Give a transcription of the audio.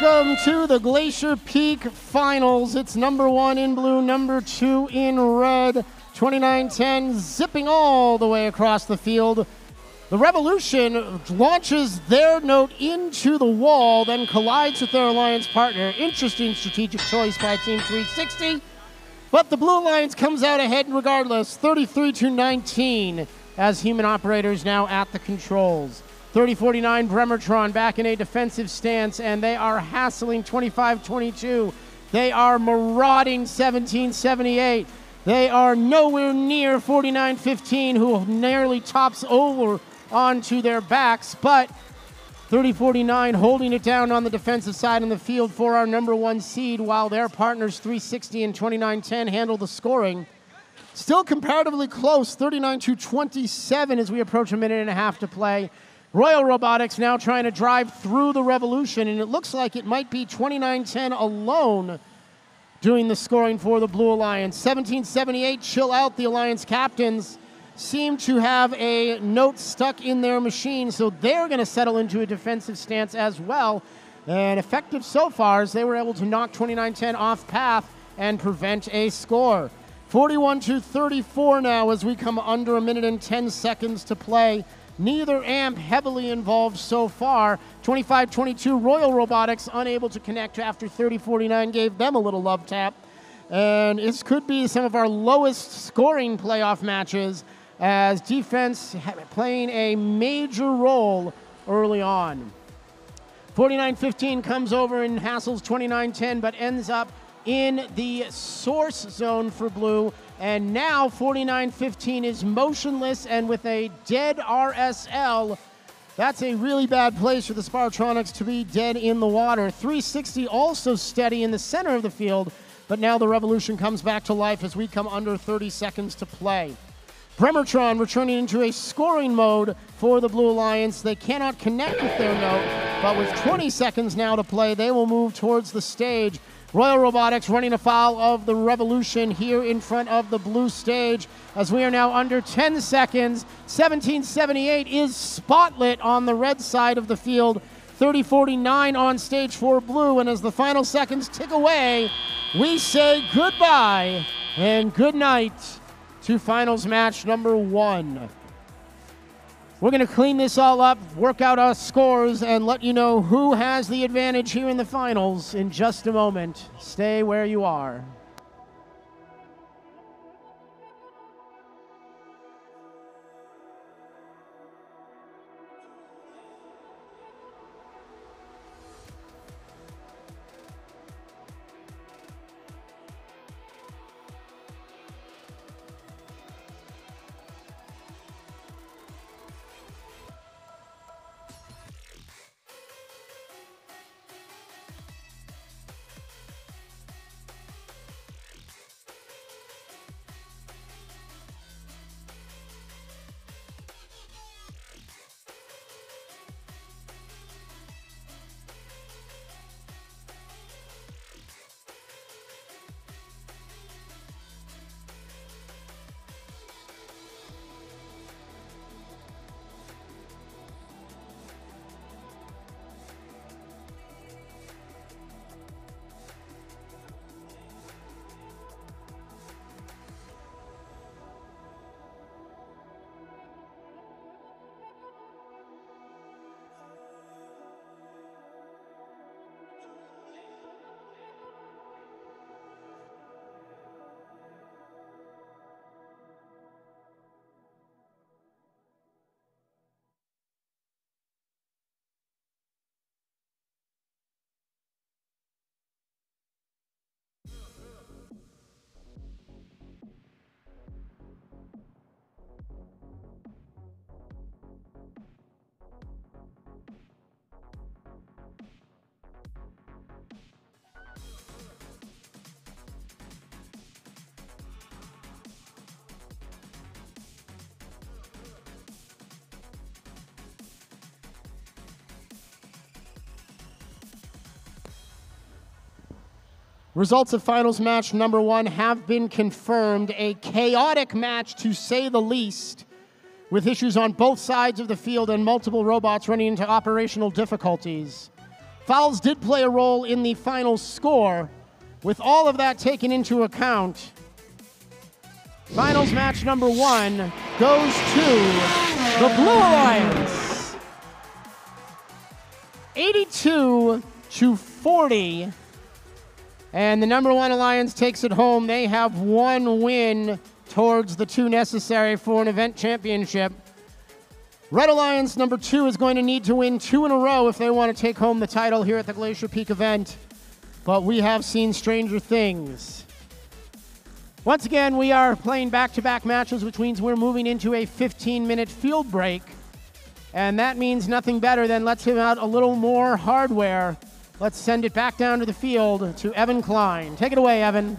Welcome to the Glacier Peak Finals. It's number one in blue, number two in red. 29-10 zipping all the way across the field. The Revolution launches their note into the wall, then collides with their alliance partner. Interesting strategic choice by Team 360. But the Blue Alliance comes out ahead regardless, 33-19, as human operators now at the controls. 30-49 Bremerton back in a defensive stance, and they are hassling 25-22. They are marauding 17-78. They are nowhere near 49-15, who nearly tops over onto their backs, but 30-49 holding it down on the defensive side in the field for our number one seed, while their partners 360 and 29-10 handle the scoring. Still comparatively close, 39-27 as we approach a minute and a half to play. Royal Robotics now trying to drive through the Revolution, and it looks like it might be 29-10 alone doing the scoring for the Blue Alliance. 17-78, chill out. The Alliance captains seem to have a note stuck in their machine, so they're going to settle into a defensive stance as well. And effective so far as they were able to knock 29-10 off path and prevent a score. 41-34 now as we come under a minute and 10 seconds to play. Neither amp heavily involved so far. 25-22 Royal Robotics unable to connect after 30-49 gave them a little love tap. And this could be some of our lowest scoring playoff matches, as defense playing a major role early on. 49-15 comes over and hassles 29-10, but ends up in the source zone for blue. And now 49-15 is motionless, and with a dead RSL, that's a really bad place for the Spartronics to be, dead in the water. 360 also steady in the center of the field, but now the Revolution comes back to life as we come under 30 seconds to play. Bremerton returning into a scoring mode for the Blue Alliance. They cannot connect with their note, but with 20 seconds now to play, they will move towards the stage. Royal Robotics running afoul of the Revolution here in front of the blue stage, as we are now under 10 seconds. 17-78 is spotlit on the red side of the field. 30-49 on stage for blue, and as the final seconds tick away, we say goodbye and good night to finals match number one. We're going to clean this all up, work out our scores, and let you know who has the advantage here in the finals in just a moment. Stay where you are. Results of finals match number one have been confirmed. A chaotic match, to say the least, with issues on both sides of the field and multiple robots running into operational difficulties. Fouls did play a role in the final score. With all of that taken into account, finals match number one goes to the Blue Alliance. 82-40. And the number one Alliance takes it home. They have one win towards the two necessary for an event championship. Red Alliance number two is going to need to win two in a row if they want to take home the title here at the Glacier Peak event. But we have seen stranger things. Once again, we are playing back-to-back matches, which means we're moving into a 15-minute field break. And that means nothing better than let's give out a little more hardware. Let's send it back down to the field to Evan Klein. Take it away, Evan.